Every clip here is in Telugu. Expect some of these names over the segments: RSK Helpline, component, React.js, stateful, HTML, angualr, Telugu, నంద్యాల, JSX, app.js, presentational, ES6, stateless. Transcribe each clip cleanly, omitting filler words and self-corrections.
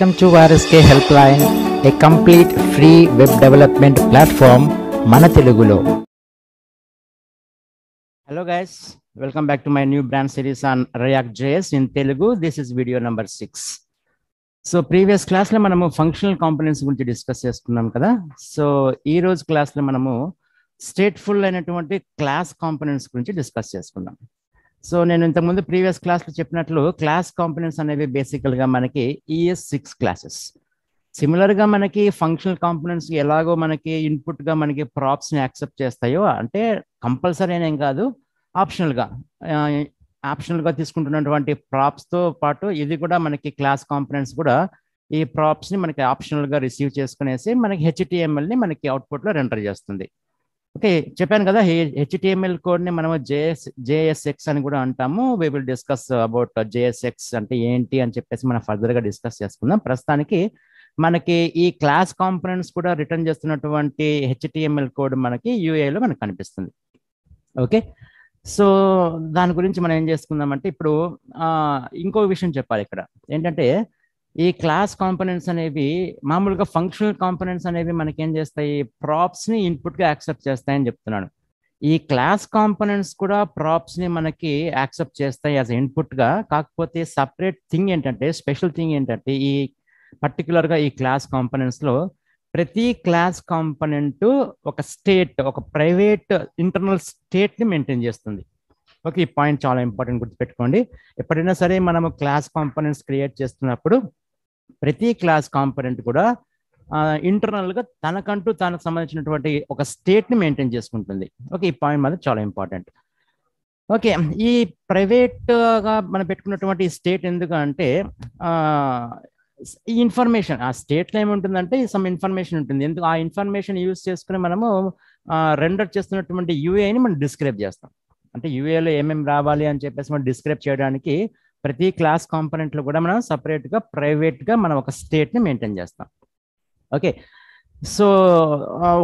Welcome to RSK Helpline, a complete free web development platform మన తెలుగులో. Hello guys, welcome back to my new brand series on React.js in Telugu. This is video number 6. So previous class లో మనము functional components గురించి డిస్కస్ చేస్తున్నాం కదా. సో ఈ రోజు క్లాస్ లో మనము stateful అయినటువంటి క్లాస్ కాంపోనెంట్స్ గురించి డిస్కస్ చేసుకుందాం. సో నేను ఇంతకుముందు ప్రీవియస్ క్లాస్లో చెప్పినట్లు క్లాస్ కాంపోనెంట్స్ అనేవి బేసికల్గా మనకి ES6 క్లాసెస్. సిమిలర్గా మనకి ఫంక్షనల్ కాంపోనెంట్స్ ఎలాగో మనకి ఇన్పుట్గా మనకి ప్రాప్స్ని యాక్సెప్ట్ చేస్తాయో, అంటే కంపల్సరీ అనేం కాదు, ఆప్షనల్గా తీసుకుంటున్నటువంటి ప్రాప్స్తో పాటు ఇది కూడా మనకి క్లాస్ కాంపోనెంట్స్ కూడా ఈ ప్రాప్స్ని మనకి ఆప్షనల్గా రిసీవ్ చేసుకునేసి మనకి HTMLని మనకి అవుట్పుట్లో రెండర్ చేస్తుంది. ఓకే, చెప్పాను కదా HTML కోడ్ని మనము JSX అని కూడా అంటాము. We will discuss about JSX అంటే ఏంటి అని చెప్పేసి మనం ఫర్దర్గా డిస్కస్ చేసుకుందాం. ప్రస్తుతానికి మనకి ఈ క్లాస్ కాంపోనెంట్స్ కూడా రిటర్న్ చేస్తున్నటువంటి HTML కోడ్ మనకి UIలో మనకు కనిపిస్తుంది. ఓకే, సో దాని గురించి మనం ఏం చేసుకుందామంటే, ఇప్పుడు ఇంకో విషయం చెప్పాలి ఇక్కడ ఏంటంటే, ఈ క్లాస్ కాంపోనెంట్స్ అనేవి మామూలుగా ఫంక్షనల్ కాంపోనెంట్స్ అనేవి మనకి ఏం చేస్తాయి, ప్రాప్స్ని ఇన్పుట్గా యాక్సెప్ట్ చేస్తాయని చెప్తున్నాను. ఈ క్లాస్ కాంపోనెంట్స్ కూడా ప్రాప్స్ని మనకి యాక్సెప్ట్ చేస్తాయి యాజ్ ఇన్పుట్గా. కాకపోతే సపరేట్ థింగ్ ఏంటంటే, స్పెషల్ థింగ్ ఏంటంటే, ఈ పర్టికులర్గా ఈ క్లాస్ కాంపోనెంట్స్లో ప్రతి క్లాస్ కాంపోనెంట్ ఒక స్టేట్, ఒక ప్రైవేట్ ఇంటర్నల్ స్టేట్ని మెయింటైన్ చేస్తుంది. ఓకే, ఈ పాయింట్ చాలా ఇంపార్టెంట్, గుర్తుపెట్టుకోండి. ఎప్పుడైనా సరే మనము క్లాస్ కాంపోనెంట్స్ క్రియేట్ చేస్తున్నప్పుడు ప్రతి క్లాస్ కాంపోనెంట్ కూడా ఇంటర్నల్గా తనకంటూ తనకు సంబంధించినటువంటి ఒక స్టేట్ని మెయింటైన్ చేసుకుంటుంది. ఓకే, ఈ పాయింట్ మాత్రం చాలా ఇంపార్టెంట్. ఓకే, ఈ ప్రైవేట్గా మనం పెట్టుకున్నటువంటి స్టేట్ ఎందుకంటే, ఈ ఇన్ఫర్మేషన్ ఆ స్టేట్లో ఏముంటుందంటే సమ్ ఇన్ఫర్మేషన్ ఉంటుంది. ఎందుకు ఆ ఇన్ఫర్మేషన్ యూజ్ చేసుకుని మనము రెండర్ చేస్తున్నటువంటి యూఐని మనం డిస్క్రైబ్ చేస్తాం. అంటే యూఏలో ఏమేమి రావాలి అని చెప్పేసి మనం డిస్క్రైబ్ చేయడానికి ప్రతి క్లాస్ కాంపోనెంట్లో కూడా మనం సపరేట్గా ప్రైవేట్గా మనం ఒక స్టేట్ని మెయింటైన్ చేస్తాం. ఓకే, సో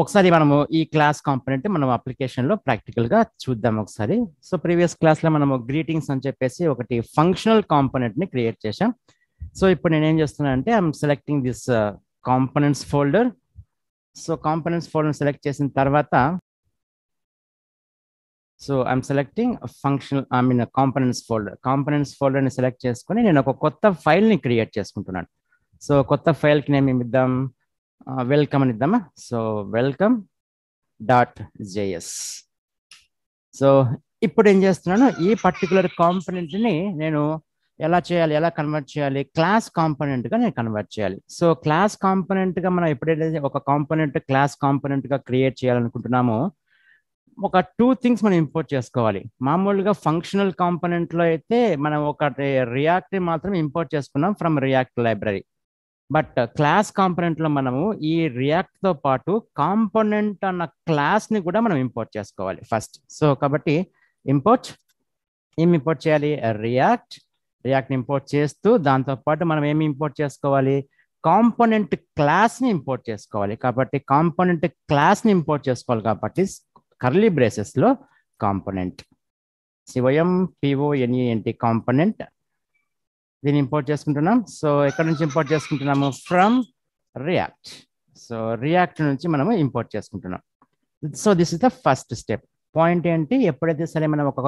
ఒకసారి మనము ఈ క్లాస్ కాంపోనెంట్ మనం అప్లికేషన్లో ప్రాక్టికల్గా చూద్దాం ఒకసారి. సో ప్రీవియస్ క్లాస్లో మనము గ్రీటింగ్స్ అని చెప్పేసి ఒకటి ఫంక్షనల్ కాంపోనెంట్ని క్రియేట్ చేసాం. సో ఇప్పుడు నేనేం చేస్తున్నానంటే, I'm selecting this components folder. So components ఫోల్డర్ని సెలెక్ట్ చేసిన తర్వాత so I'm selecting functional components folder. Components ఫోల్డర్ని సెలెక్ట్ చేసుకుని నేను ఒక కొత్త ఫైల్ని క్రియేట్ చేసుకుంటున్నాను. సో కొత్త ఫైల్కి నేను ఏమిద్దాం, వెల్కమ్ అని ఇద్దామా. So welcome .js. సో ఇప్పుడు ఏం చేస్తున్నాను, ఈ పర్టికులర్ కాంపోనెంట్ని నేను ఎలా చేయాలి, ఎలా కన్వర్ట్ చేయాలి, క్లాస్ కాంపోనెంట్గా నేను కన్వర్ట్ చేయాలి. సో క్లాస్ కాంపోనెంట్గా మనం ఎప్పుడైతే ఒక కాంపోనెంట్ క్లాస్ కాంపోనెంట్గా క్రియేట్ చేయాలనుకుంటున్నామో, ఒక టూ థింగ్స్ మనం ఇంపోర్ట్ చేసుకోవాలి. మామూలుగా ఫంక్షనల్ కాంపోనెంట్లో అయితే మనం ఒక రియాక్ట్ మాత్రం ఇంపోర్ట్ చేసుకున్నాం from React library. But class కాంపోనెంట్లో మనము ఈ రియాక్ట్తో పాటు కాంపోనెంట్ అన్న క్లాస్ని కూడా మనం ఇంపోర్ట్ చేసుకోవాలి ఫస్ట్. సో కాబట్టి ఇంపోర్ట్ ఇంపోర్ట్ చేయాలి, రియాక్ట్ని ఇంపోర్ట్ చేస్తూ దాంతోపాటు మనం ఏమి ఇంపోర్ట్ చేసుకోవాలి, కాంపోనెంట్ క్లాస్ని ఇంపోర్ట్ చేసుకోవాలి. కాబట్టి కాంపోనెంట్ క్లాస్ని ఇంపోర్ట్ చేసుకోవాలి. కాబట్టి కర్లీ బ్రేసెస్లో కాంపోనెంట్ COMPONENT కాంపోనెంట్ దీన్ని ఇంపోర్ట్ చేసుకుంటున్నాం. సో ఎక్కడ నుంచి ఇంపోర్ట్ చేసుకుంటున్నాము, ఫ్రమ్ రియాక్ట్. సో రియాక్ట్ నుంచి మనము ఇంపోర్ట్ చేసుకుంటున్నాం. So this is the first step. Point ఏంటి, ఎప్పుడైతే సరే మనం ఒక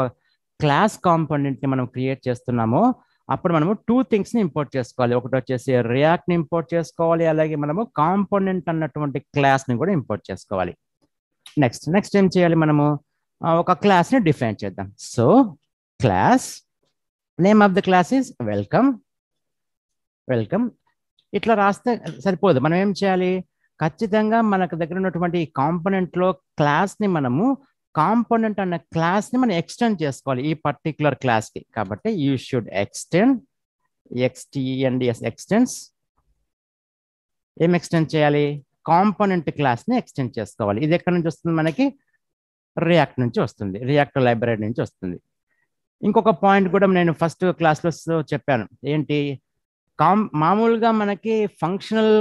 క్లాస్ కాంపోనెంట్ని మనం క్రియేట్ చేస్తున్నామో అప్పుడు మనము టూ థింగ్స్ని ఇంపోర్ట్ చేసుకోవాలి. ఒకటి వచ్చేసి రియాక్ట్ని ఇంపోర్ట్ చేసుకోవాలి, అలాగే మనము కాంపోనెంట్ అన్నటువంటి క్లాస్ని కూడా ఇంపోర్ట్ చేసుకోవాలి. నెక్స్ట్ ఏం చేయాలి, మనము ఒక క్లాస్ని డిఫైన్ చేద్దాం. So class name of the class is welcome. ఇట్లా రాస్తే సరిపోదు, మనం ఏం చేయాలి, ఖచ్చితంగా మనకు దగ్గర ఉన్నటువంటి ఈ కాంపోనెంట్లో క్లాస్ని మనము కాంపోనెంట్ అన్న క్లాస్ని మనం ఎక్స్టెండ్ చేసుకోవాలి ఈ పర్టికులర్ క్లాస్కి. కాబట్టి యూ షుడ్ ఎక్స్టెండ్ ఎక్స్టెండ్స్. ఏం ఎక్స్టెండ్ చేయాలి, కాంపోనెంట్ క్లాస్ని ఎక్స్టెండ్ చేసుకోవాలి. ఇది ఎక్కడి నుంచి వస్తుంది, మనకి రియాక్ట్ నుంచి వస్తుంది, రియాక్ట్ లైబ్రరీ నుంచి వస్తుంది. ఇంకొక పాయింట్ కూడా నేను ఫస్ట్ క్లాస్లో చెప్పాను ఏంటి, మామూలుగా మనకి ఫంక్షనల్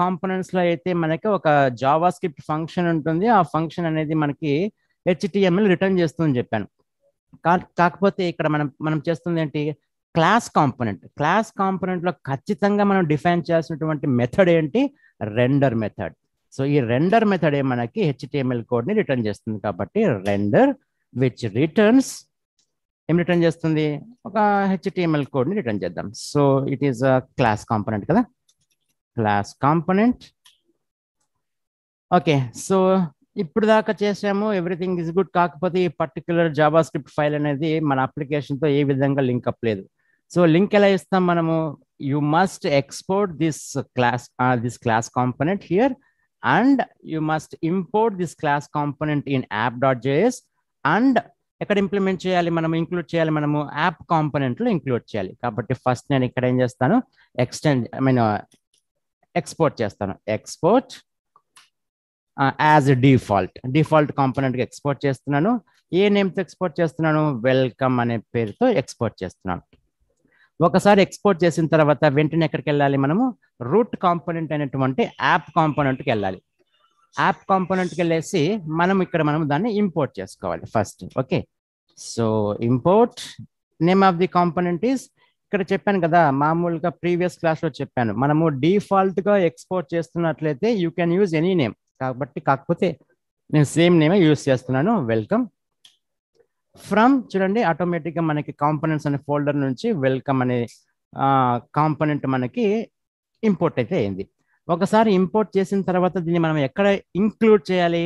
కాంపోనెంట్స్లో అయితే మనకి ఒక జావాస్క్రిప్ట్ ఫంక్షన్ ఉంటుంది. ఆ ఫంక్షన్ అనేది మనకి HTML రిటర్న్ చేస్తుందని చెప్పాను. కాకపోతే ఇక్కడ మనం చేస్తుంది ఏంటి, క్లాస్ కాంపోనెంట్. క్లాస్ కాంపోనెంట్లో ఖచ్చితంగా మనం డిఫైన్ చేసినటువంటి మెథడ్ ఏంటి? Render method. సో ఈ రెండర్ మెథడ్ మనకి హెచ్టిఎంఎల్ కోడ్ని రిటర్న్ చేస్తుంది. కాబట్టి రెండర్ విచ్ రిటర్న్స్ ఏం రిటర్న్ చేస్తుంది? ఒక హెచ్టిఎంఎల్ కోడ్ని రిటర్న్ చేద్దాం. So it is a class component కదా, క్లాస్ కాంపోనెంట్. ఓకే, సో ఇప్పుడు దాకా చేసాము ఎవ్రీథింగ్ ఇస్ గుడ్. కాకపోతే ఈ పర్టికులర్ జావా స్క్రిప్ట్ ఫైల్ అనేది మన అప్లికేషన్తో ఏ విధంగా లింక్ అప్ లేదు. సో లింక్ ఎలా ఇస్తాం మనము? You must export this class component here and you must import this class component in app.js and ఎక్కడ ఇంప్లిమెంట్ చేయాలి మనము? ఇంక్లూడ్ చేయాలి మనము, యాప్ కాంపోనెంట్లో ఇంక్లూడ్ చేయాలి. కాబట్టి ఫస్ట్ నేను ఇక్కడ ఏం చేస్తాను, ఎక్స్పోర్ట్ చేస్తాను. ఎక్స్పోర్ట్ యాజ్ డిఫాల్ట్ కాంపోనెంట్కి ఎక్స్పోర్ట్ చేస్తున్నాను. ఏ నేమ్తో ఎక్స్పోర్ట్ చేస్తున్నాను? వెల్కమ్ అనే పేరుతో ఎక్స్పోర్ట్ చేస్తున్నాను. ఒకసారి ఎక్స్పోర్ట్ చేసిన తర్వాత వెంటనే ఎక్కడికి వెళ్ళాలి మనము? రూట్ కాంపోనెంట్ అనేటువంటి యాప్ కాంపోనెంట్కి వెళ్ళాలి. యాప్ కాంపోనెంట్కి వెళ్ళేసి మనం ఇక్కడ దాన్ని ఇంపోర్ట్ చేసుకోవాలి first. Okay, so import name of the component is, ఇక్కడ చెప్పాను కదా మామూలుగా ప్రీవియస్ క్లాస్లో చెప్పాను, మనము డిఫాల్ట్గా ఎక్స్పోర్ట్ చేస్తున్నట్లయితే you can use any name. కాబట్టి కాకపోతే నేను సేమ్ నేమే యూజ్ చేస్తున్నాను, వెల్కమ్. ఫ్రమ్ చూడండి ఆటోమేటిక్గా మనకి కాంపోనెంట్స్ అనే ఫోల్డర్ నుంచి వెల్కమ్ అనే కాంపోనెంట్ మనకి ఇంపోర్ట్ అయితే అయింది. ఒకసారి ఇంపోర్ట్ చేసిన తర్వాత దీన్ని మనం ఎక్కడ ఇంక్లూడ్ చేయాలి?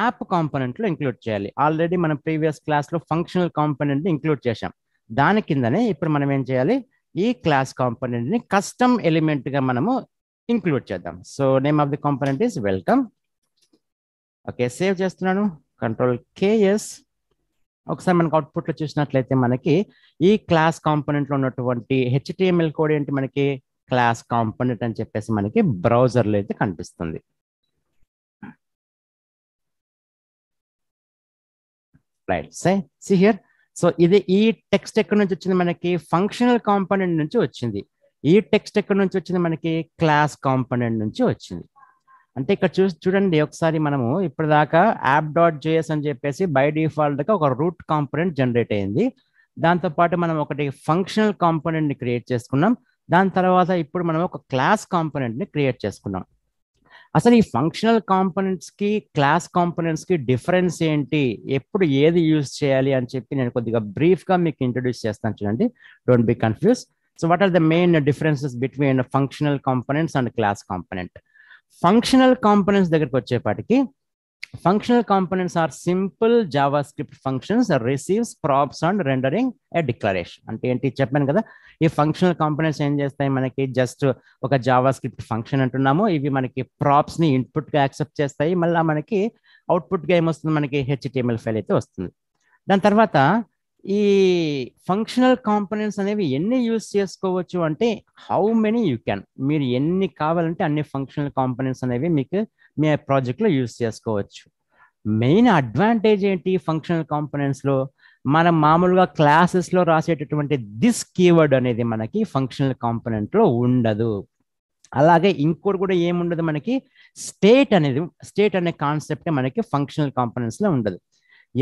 యాప్ కాంపోనెంట్లో ఇంక్లూడ్ చేయాలి. ఆల్రెడీ మనం ప్రీవియస్ క్లాస్లో ఫంక్షనల్ కాంపోనెంట్ని ఇంక్లూడ్ చేశాం. దాని కిందనే ఇప్పుడు మనం ఏం చేయాలి? ఈ క్లాస్ కాంపోనెంట్ని కస్టమ్ ఎలిమెంట్గా మనము ఇంక్లూడ్ చేద్దాం. So name of the component is welcome. Okay, save చేస్తున్నాను, Ctrl+K. ఒకసారి మనకు అవుట్పుట్లో చూసినట్లయితే మనకి ఈ క్లాస్ కాంపోనెంట్లో ఉన్నటువంటి హెచ్టిఎంఎల్ కోడ్ ఏంటి? మనకి క్లాస్ కాంపోనెంట్ అని చెప్పేసి మనకి బ్రౌజర్లో అయితే కనిపిస్తుంది. Right, see here. సో ఇది ఈ టెక్స్ట్ ఎక్కడి నుంచి వచ్చింది? మనకి ఫంక్షనల్ కాంపోనెంట్ నుంచి వచ్చింది. ఈ టెక్స్ట్ ఎక్కడి నుంచి వచ్చింది? మనకి క్లాస్ కాంపోనెంట్ నుంచి వచ్చింది. అంటే ఇక్కడ చూడండి ఒకసారి, మనము ఇప్పటిదాకా app.js అని చెప్పేసి బై డిఫాల్ట్గా ఒక రూట్ కాంపోనెంట్ జనరేట్ అయింది. దాంతోపాటు మనం ఒకటి ఫంక్షనల్ కాంపోనెంట్ని క్రియేట్ చేసుకున్నాం. దాని తర్వాత ఇప్పుడు మనం ఒక క్లాస్ కాంపోనెంట్ని క్రియేట్ చేసుకున్నాం. అసలు ఈ ఫంక్షనల్ కాంపోనెంట్స్కి క్లాస్ కాంపోనెంట్స్కి డిఫరెన్స్ ఏంటి, ఎప్పుడు ఏది యూజ్ చేయాలి అని చెప్పి నేను కొద్దిగా బ్రీఫ్గా మీకు ఇంట్రొడ్యూస్ చేస్తాను. చూడండి, don't be confuse. So what are the main differences between functional components and class component? Functional components దగ్గరికి వచ్చేపాటికి, functional components are simple JavaScript functions receives props and rendering a declaration. అంటే ఏంటి చెప్పాను కదా, ఈ ఫంక్షనల్ కాంపోనెంట్స్ ఏం చేస్తాయి? మనకి జస్ట్ ఒక జావా స్క్రిప్ట్ ఫంక్షన్ అంటున్నాము. ఇవి మనకి ప్రాప్స్ని ఇన్పుట్గా యాక్సెప్ట్ చేస్తాయి. మళ్ళీ మనకి అవుట్పుట్గా ఏమొస్తుంది? మనకి హెచ్టిఎంఎల్ ఫైల్ అయితే వస్తుంది. దాని తర్వాత ఈ ఫంక్షనల్ కాంపోనెంట్స్ అనేవి ఎన్ని యూజ్ చేసుకోవచ్చు అంటే, హౌ మెనీ యూ క్యాన్, మీరు ఎన్ని కావాలంటే అన్ని ఫంక్షనల్ కాంపోనెంట్స్ అనేవి మీకు మీ ప్రాజెక్ట్లో యూజ్ చేసుకోవచ్చు. మెయిన్ అడ్వాంటేజ్ ఏంటి ఫంక్షనల్ కాంపోనెంట్స్లో? మనం మామూలుగా క్లాసెస్లో రాసేటటువంటి దిస్ కీవర్డ్ అనేది మనకి ఫంక్షనల్ కాంపోనెంట్లో ఉండదు. అలాగే ఇంకోటి కూడా ఏముండదు మనకి, స్టేట్ అనేది, స్టేట్ అనే కాన్సెప్ట్ మనకి ఫంక్షనల్ కాంపోనెంట్స్లో ఉండదు.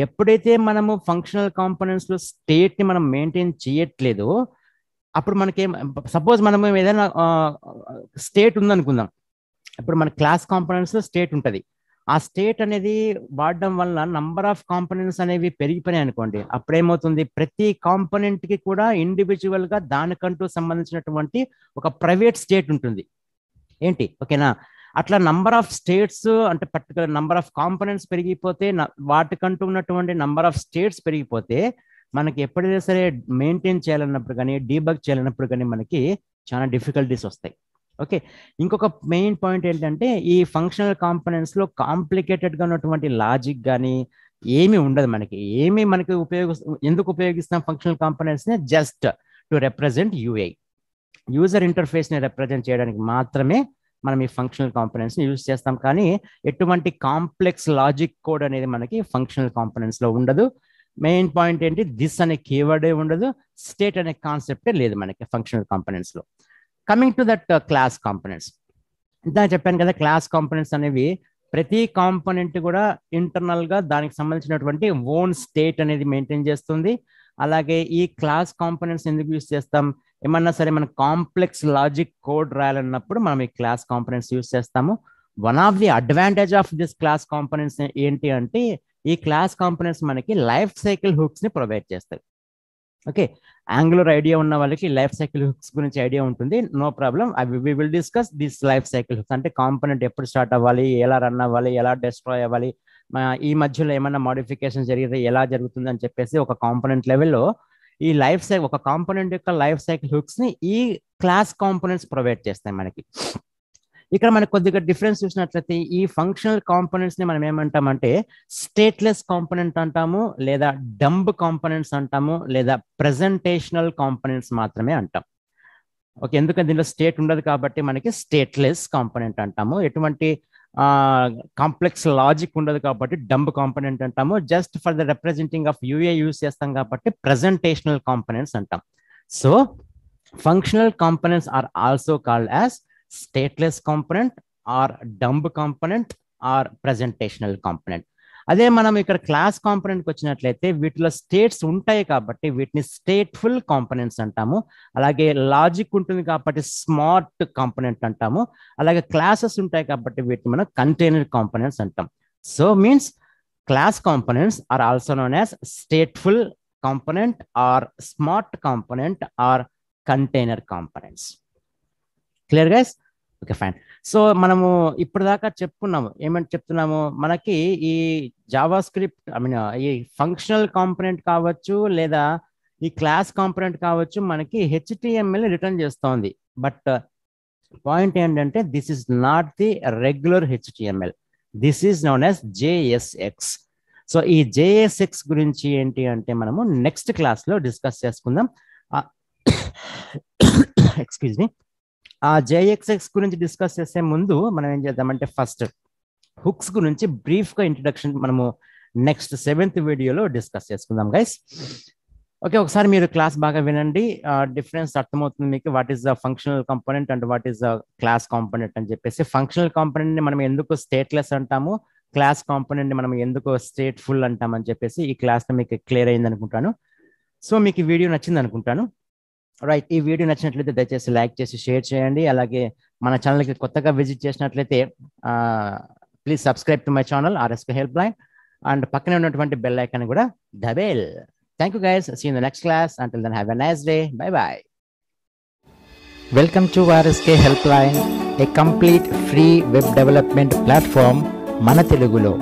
ఎప్పుడైతే మనము ఫంక్షనల్ కాంపోనెంట్స్లో స్టేట్ని మనం మెయింటైన్ చేయట్లేదో అప్పుడు మనకి, సపోజ్ మనము ఏదైనా స్టేట్ ఉందనుకుందాం, ఇప్పుడు మన క్లాస్ కాంపోనెంట్స్లో స్టేట్ ఉంటుంది. ఆ స్టేట్ అనేది వాడడం వల్ల నంబర్ ఆఫ్ కాంపోనెంట్స్ అనేవి పెరిగిపోయాయి అనుకోండి, అప్పుడేమవుతుంది? ప్రతి కాంపోనెంట్కి కూడా ఇండివిజువల్గా దానికంటూ సంబంధించినటువంటి ఒక ప్రైవేట్ స్టేట్ ఉంటుంది ఏంటి, ఓకేనా? అట్లా నంబర్ ఆఫ్ స్టేట్స్ అంటే పర్టికులర్ నంబర్ ఆఫ్ కాంపోనెంట్స్ పెరిగిపోతే, వాటికంటూ ఉన్నటువంటి నంబర్ ఆఫ్ స్టేట్స్ పెరిగిపోతే మనకి ఎప్పుడైనా సరే మెయింటైన్ చేయాలన్నప్పుడు కానీ డీబగ్ చేయాలన్నప్పుడు కానీ మనకి చాలా డిఫికల్టీస్ వస్తాయి. ఓకే, ఇంకొక మెయిన్ పాయింట్ ఏంటంటే ఈ ఫంక్షనల్ కాంపోనెంట్స్లో కాంప్లికేటెడ్గా ఉన్నటువంటి లాజిక్ కానీ ఏమీ ఉండదు. మనకి ఏమీ మనకి ఎందుకు ఉపయోగిస్తాం ఫంక్షనల్ కాంపోనెంట్స్ని? Just to represent UI, user ఇంటర్ఫేస్ని రిప్రజెంట్ చేయడానికి మాత్రమే మనం ఈ ఫంక్షనల్ కాంపోనెంట్స్ని యూజ్ చేస్తాం. కానీ ఎటువంటి కాంప్లెక్స్ లాజిక్ కోడ్ అనేది మనకి ఫంక్షనల్ కాంపోనెంట్స్లో ఉండదు. మెయిన్ పాయింట్ ఏంటి, దిస్ అనే కీవర్డే ఉండదు, స్టేట్ అనే కాన్సెప్టే లేదు మనకి ఫంక్షనల్ కాంపోనెంట్స్లో. Coming to that class components, ఇంత చెప్పాను కదా క్లాస్ కాంపోనెంట్స్ అనేవి ప్రతి కాంపోనెంట్ కూడా ఇంటర్నల్గా దానికి సంబంధించినటువంటి ఓన్ స్టేట్ అనేది మెయింటైన్ చేస్తుంది. అలాగే ఈ క్లాస్ కాంపోనెంట్స్ ఎందుకు యూస్ చేస్తాం? ఏమన్నా సరే మన కాంప్లెక్స్ లాజిక్ కోడ్ రాయాలన్నప్పుడు మనం ఈ క్లాస్ కాంపోనెంట్స్ యూస్ చేస్తాము. One of the advantage of this class components ఏంటి అంటే ఈ క్లాస్ కాంపోనెంట్స్ మనకి లైఫ్ సైకిల్ హుక్స్ ని ప్రొవైడ్ చేస్తాయి. ఓకే, యాంగులర్ ఐడియా ఉన్న వాళ్ళకి లైఫ్ సైకిల్ హుక్స్ గురించి ఐడియా ఉంటుంది, no problem. We will discuss this life cycle hooks అంటే కాంపోనెంట్ ఎప్పుడు స్టార్ట్ అవ్వాలి, ఎలా రన్ అవ్వాలి, ఎలా డిస్ట్రాయ్ అవ్వాలి, ఈ మధ్యలో ఏమైనా మోడిఫికేషన్ జరిగితే ఎలా జరుగుతుంది అని చెప్పేసి ఒక కాంపోనెంట్ లెవెల్లో ఈ లైఫ్ సైకిల్, ఒక కాంపోనెంట్ యొక్క లైఫ్ సైకిల్ హుక్స్ ని ఈ క్లాస్ కాంపోనెంట్స్ ప్రొవైడ్ చేస్తాయి మనకి. ఇక్కడ మనకు కొద్దిగా డిఫరెన్స్ చూసినట్లయితే ఈ ఫంక్షనల్ కాంపోనెంట్స్ ని మనం ఏమంటామంటే స్టేట్లెస్ కాంపోనెంట్ అంటాము, లేదా డంబ్ కాంపోనెంట్స్ అంటాము, లేదా ప్రెజెంటేషనల్ కాంపోనెంట్స్ మాత్రమే అంటాం. ఓకే, ఎందుకంటే దీనిలో స్టేట్ ఉండదు కాబట్టి మనకి స్టేట్లెస్ కాంపోనెంట్ అంటాము. ఎటువంటి కాంప్లెక్స్ లాజిక్ ఉండదు కాబట్టి డంబ్ కాంపోనెంట్ అంటాము. Just for the representing of UI use చేస్తాం కాబట్టి ప్రెజెంటేషనల్ కాంపోనెంట్స్ అంటాం. So functional components are also called as stateless component or dumb component or presentational component. అదే మనం ఇక్కడ క్లాస్ కాంపోనెంట్కి వచ్చినట్లయితే వీటిలో స్టేట్స్ ఉంటాయి కాబట్టి వీటిని స్టేట్ఫుల్ కాంపోనెంట్స్ అంటాము. అలాగే లాజిక్ ఉంటుంది కాబట్టి స్మార్ట్ కాంపోనెంట్ అంటాము. అలాగే క్లాసెస్ ఉంటాయి కాబట్టి వీటిని మనం కంటైనర్ కాంపోనెంట్స్ అంటాం. So means class components are also known as stateful component or smart component or container components. Clear guys? Okay, fine. So మనము ఇప్పుడు దాకా చెప్పుకున్నాము, ఏమంటే చెప్తున్నాము మనకి ఈ జావా స్క్రిప్ట్ ఈ ఫంక్షనల్ కాంపోనెంట్ కావచ్చు లేదా ఈ క్లాస్ కాంపోనెంట్ కావచ్చు మనకి హెచ్టిఎంఎల్ రిటర్న్ చేస్తోంది. బట్ పాయింట్ ఏంటంటే this is not the regular HTML, this is known as JSX. So ఈ జేఎస్ఎక్స్ గురించి ఏంటి అంటే మనము నెక్స్ట్ క్లాస్లో డిస్కస్ చేసుకుందాం. ఎక్స్క్యూజ్ మీ, ఆ JSX గురించి డిస్కస్ చేసే ముందు మనం ఏం చేద్దామంటే ఫస్ట్ హుక్స్ గురించి బ్రీఫ్గా ఇంట్రడక్షన్ మనము నెక్స్ట్ 7th వీడియోలో డిస్కస్ చేసుకుందాం గైస్. ఓకే, ఒకసారి మీరు క్లాస్ బాగా వినండి, డిఫరెన్స్ అర్థమవుతుంది మీకు. What is the functional component and what is the class component అని చెప్పేసి. ఫంక్షనల్ కాంపోనెంట్ని మనం ఎందుకు స్టేట్లెస్ అంటాము, క్లాస్ కాంపోనెంట్ని మనం ఎందుకు స్టేట్ఫుల్ అంటామని చెప్పేసి ఈ క్లాస్లో మీకు క్లియర్ అయింది అనుకుంటాను. సో మీకు ఈ వీడియో నచ్చింది అనుకుంటాను. రైట్, ఈ వీడియో నచ్చినట్లయితే దయచేసి లైక్ చేసి షేర్ చేయండి. అలాగే మన ఛానల్కి కొత్తగా విజిట్ చేసినట్లయితే please subscribe to my channel RSK help line and పక్కనే ఉన్నటువంటి బెల్ ఐకాన్ కూడా దబేల్. Thank you guys, see in the next class. Until then have a nice day, bye bye. Welcome to RSK help line, a complete free web development platform మన తెలుగులో.